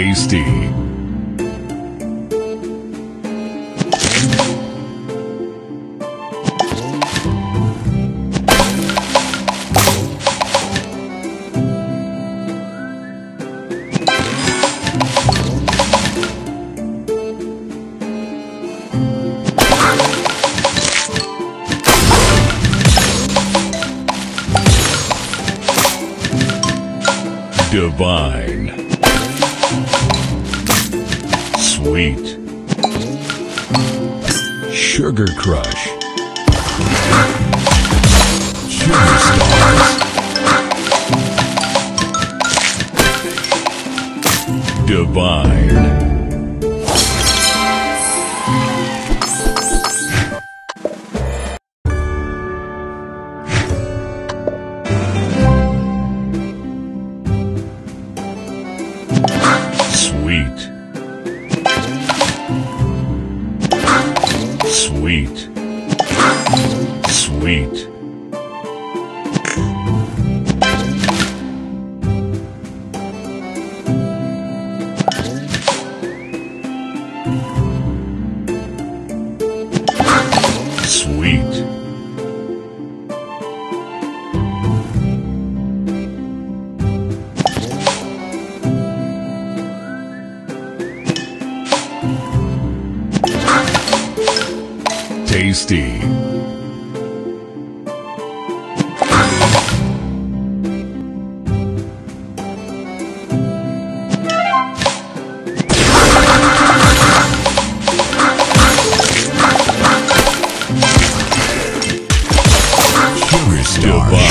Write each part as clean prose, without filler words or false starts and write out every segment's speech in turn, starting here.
tasty. Divine. Sweet. Sugar Crush. Sugar Stars. Divine. Sweet, sweet, sweet. Tasty.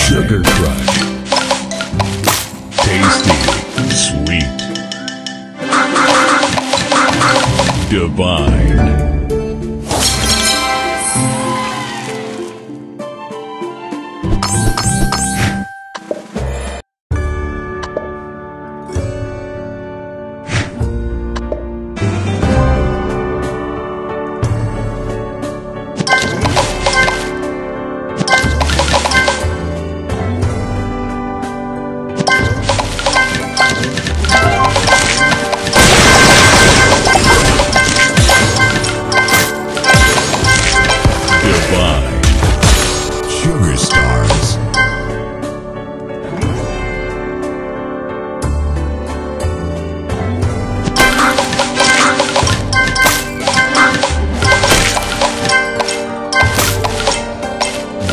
Sugar Crush. Tasty. Sweet. Divine.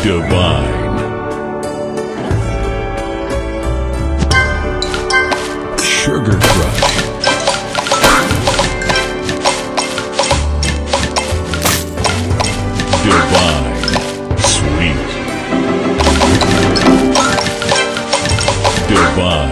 Divine. Sugar Crush. Divine. Sweet. Divine.